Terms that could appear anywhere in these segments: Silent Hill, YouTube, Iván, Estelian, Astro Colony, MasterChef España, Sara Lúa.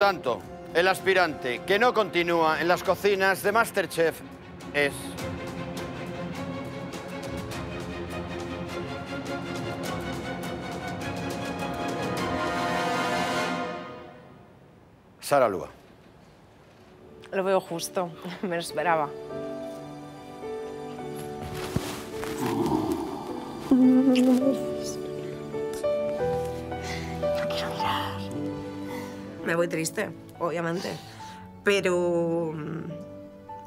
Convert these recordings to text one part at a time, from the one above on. Por tanto, el aspirante que no continúa en las cocinas de MasterChef es... Sara Lúa. Lo veo justo, me lo esperaba. Me voy triste, obviamente, pero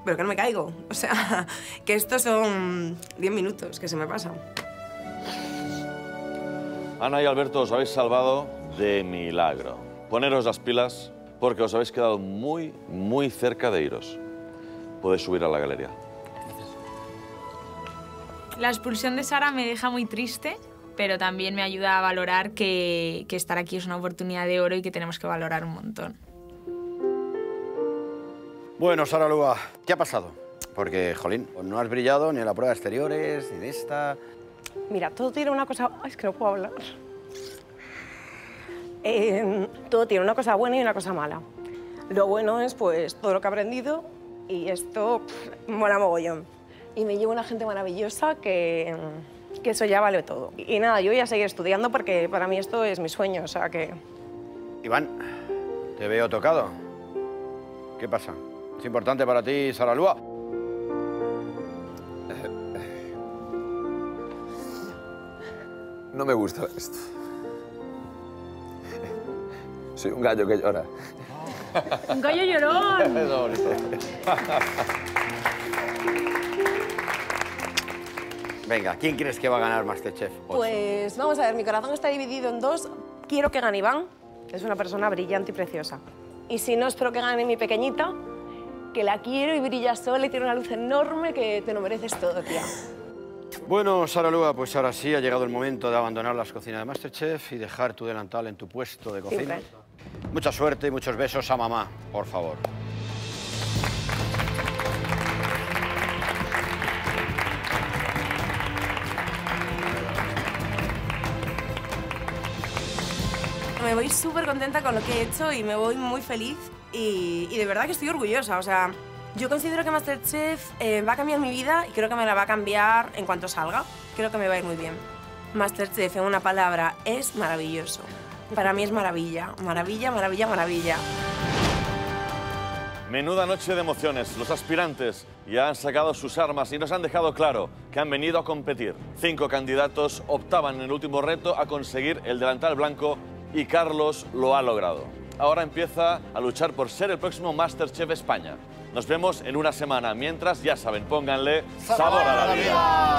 que no me caigo. O sea, que estos son 10 minutos que se me pasan. Ana y Alberto, os habéis salvado de milagro. Poneros las pilas porque os habéis quedado muy, muy cerca de iros. Podéis subir a la galería. La expulsión de Sara me deja muy triste, pero también me ayuda a valorar que estar aquí es una oportunidad de oro y que tenemos que valorar un montón. Bueno, Sara Lúa, ¿qué ha pasado? Porque, jolín, no has brillado ni en la prueba de exteriores, ni de esta... Mira, todo tiene una cosa... Ay, es que no puedo hablar. Todo tiene una cosa buena y una cosa mala. Lo bueno es, pues, todo lo que he aprendido y esto mola mogollón. Y me llevo una gente maravillosa que eso ya vale todo. Y nada, yo voy a seguir estudiando porque para mí esto es mi sueño, o sea que... Iván, te veo tocado. ¿Qué pasa? ¿Es importante para ti, Sara Lúa? No me gusta esto. Soy un gallo que llora. Oh. ¡Un gallo llorón! Venga, ¿quién crees que va a ganar MasterChef? Pues vamos a ver, mi corazón está dividido en dos. Quiero que gane Iván, es una persona brillante y preciosa. Y si no, espero que gane mi pequeñita, que la quiero y brilla sola y tiene una luz enorme que te lo mereces todo, tía. Bueno, Sara Lúa, pues ahora sí ha llegado el momento de abandonar las cocinas de MasterChef y dejar tu delantal en tu puesto de cocina. Siempre. Mucha suerte y muchos besos a mamá, por favor. Me voy súper contenta con lo que he hecho y me voy muy feliz y de verdad que estoy orgullosa. O sea, yo considero que MasterChef va a cambiar mi vida y creo que me la va a cambiar en cuanto salga. Creo que me va a ir muy bien. MasterChef, en una palabra, es maravilloso. Para mí es maravilla, maravilla, maravilla, maravilla. Menuda noche de emociones. Los aspirantes ya han sacado sus armas y nos han dejado claro que han venido a competir. 5 candidatos optaban en el último reto a conseguir el delantal blanco y Carlos lo ha logrado. Ahora empieza a luchar por ser el próximo MasterChef España. Nos vemos en una semana. Mientras, ya saben, pónganle sabor a la vida.